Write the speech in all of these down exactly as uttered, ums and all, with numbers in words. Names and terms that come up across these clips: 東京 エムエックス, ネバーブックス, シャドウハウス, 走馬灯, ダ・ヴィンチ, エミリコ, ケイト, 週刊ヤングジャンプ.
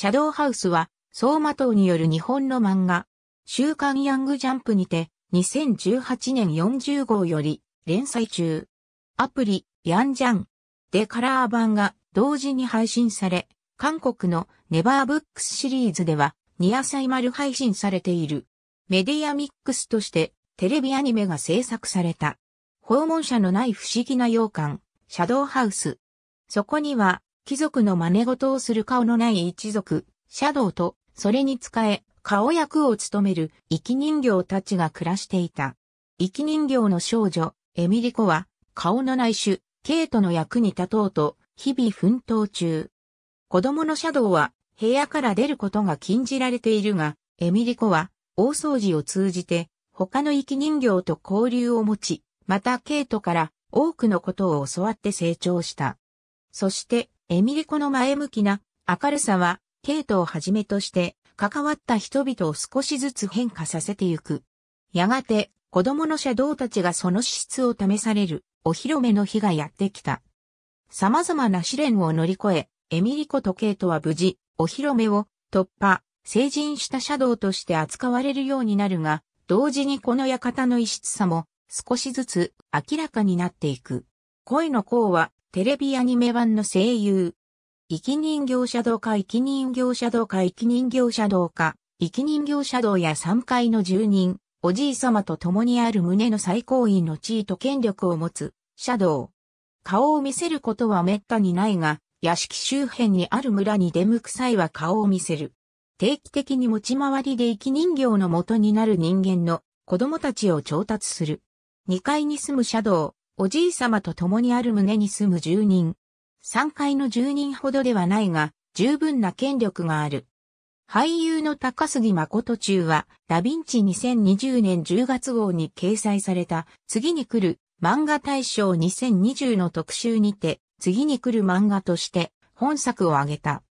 シャドウハウスは、走馬灯による日本の漫画、週刊ヤングジャンプにて、にせんじゅうはちねんよんじゅうごうより、連載中。アプリ、ヤンジャンでカラー版が同時に配信され、韓国のネバーブックスシリーズでは、にさいまる配信されている。メディアミックスとして、テレビアニメが制作された。訪問者のない不思議な洋館、シャドウハウス。そこには、貴族の真似事をする顔のない一族、シャドウと、それに仕え、顔役を務める生き人形たちが暮らしていた。生き人形の少女、エミリコは、顔のない種、ケイトの役に立とうと、日々奮闘中。子供のシャドウは、部屋から出ることが禁じられているが、エミリコは、大掃除を通じて、他の生き人形と交流を持ち、またケイトから多くのことを教わって成長した。そして、エミリコの前向きな明るさは、ケイトをはじめとして、関わった人々を少しずつ変化させてゆく。やがて、子供のシャドウたちがその資質を試される、お披露目の日がやってきた。様々な試練を乗り越え、エミリコとケイトは無事、お披露目を突破、成人したシャドウとして扱われるようになるが、同時にこの館の異質さも、少しずつ明らかになっていく。恋の子は、テレビアニメ版の声優。生き人形シャドウか生き人形シャドウか生き人形シャドウか、生き人形シャドウやさんかいの住人、おじいさまと共にある胸の最高位の地位と権力を持つ、シャドウ。顔を見せることは滅多にないが、屋敷周辺にある村に出向く際は顔を見せる。定期的に持ち回りで生き人形の元になる人間の子供たちを調達する。にかいに住むシャドウ、おじいさまと共にある胸に住む住人。さんかいの住人ほどではないが、十分な権力がある。俳優の高杉真宙は、ダヴィンチにせんにじゅうねんじゅうがつ号に掲載された、次に来る漫画大賞にせんにじゅうの特集にて、次に来る漫画として本作を挙げた。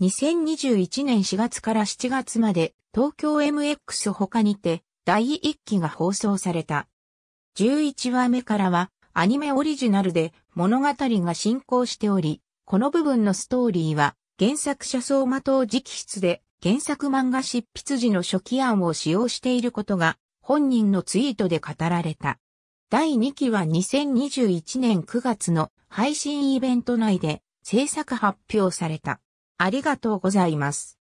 にせんにじゅういちねんしがつからしちがつまで、東京 エムエックス 他にて、だいいっきが放送された。じゅういちわめからはアニメオリジナルで物語が進行しており、この部分のストーリーは原作者走馬灯直筆で原作漫画執筆時の初期案を使用していることが本人のツイートで語られた。だいにきはにせんにじゅういちねんくがつの配信イベント内で制作発表された。ありがとうございます。